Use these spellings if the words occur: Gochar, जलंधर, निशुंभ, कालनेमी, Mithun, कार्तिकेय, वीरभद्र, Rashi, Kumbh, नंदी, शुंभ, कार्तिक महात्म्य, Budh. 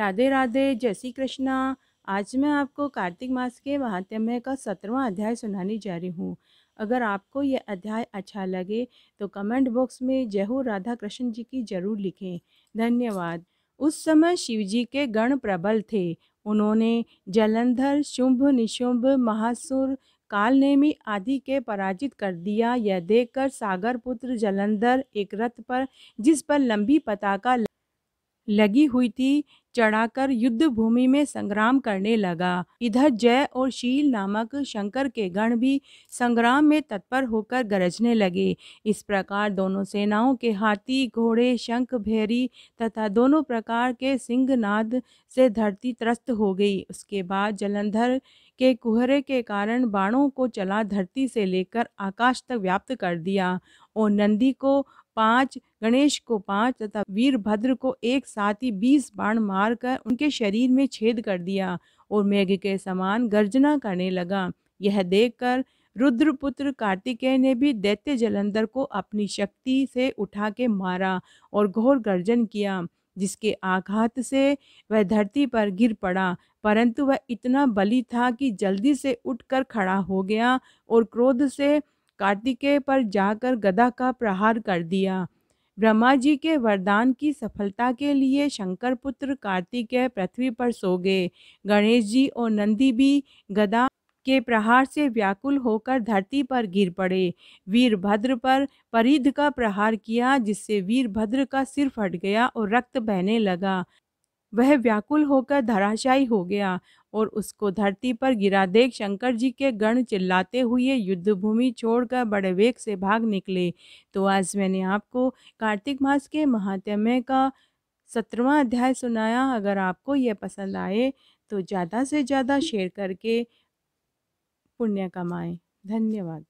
राधे राधे, जय श्री कृष्णा। आज मैं आपको कार्तिक मास के महात्म्य का 17वां अध्याय सुनाने जा रही हूँ। अगर आपको यह अध्याय अच्छा लगे तो कमेंट बॉक्स में जय हो राधा कृष्ण जी की जरूर लिखें। धन्यवाद। उस समय शिवजी के गण प्रबल थे। उन्होंने जलंधर, शुंभ, निशुंभ, महासुर, कालनेमी आदि के पराजित कर दिया। यह देखकर सागर पुत्र जलंधर एक रथ पर, जिस पर लंबी पताका लगी हुई थी, चढ़ाकर युद्ध भूमि में संग्राम करने लगा। इधर जय और शील नामक शंकर के गण भी संग्राम में तत्पर होकर गरजने लगे। इस प्रकार दोनों सेनाओं के हाथी, घोड़े, शंख, भैरी तथा दोनों प्रकार के सिंहनाद से धरती त्रस्त हो गई। उसके बाद जलंधर के कुहरे के कारण बाणों को चला धरती से लेकर आकाश तक व्याप्त कर दिया और नंदी को 5, गणेश को 5 तथा वीरभद्र को एक साथ ही 20 बाण मारकर उनके शरीर में छेद कर दिया और मेघ के समान गर्जना करने लगा। यह देखकर रुद्रपुत्र कार्तिकेय ने भी दैत्य जलंधर को अपनी शक्ति से उठा के मारा और घोर गर्जन किया, जिसके आघात से वह धरती पर गिर पड़ा, परंतु वह इतना बली था कि जल्दी से उठकर खड़ा हो गया और क्रोध से कार्तिकेय पर जाकर गदा का प्रहार कर दिया। ब्रह्मा जी के वरदान की सफलता के लिए शंकर पुत्र कार्तिकेय पृथ्वी पर सो गए। गणेश जी और नंदी भी गदा के प्रहार से व्याकुल होकर धरती पर गिर पड़े। वीरभद्र पर परिध का प्रहार किया, जिससे वीरभद्र का सिर फट गया और रक्त बहने लगा। वह व्याकुल होकर धराशायी हो गया और उसको धरती पर गिरा देख शंकर जी के गण चिल्लाते हुए युद्ध भूमि छोड़कर बड़े वेग से भाग निकले। तो आज मैंने आपको कार्तिक मास के महात्म्य का 17वां अध्याय सुनाया। अगर आपको यह पसंद आए तो ज़्यादा से ज़्यादा शेयर करके पुण्य कमाएं। धन्यवाद।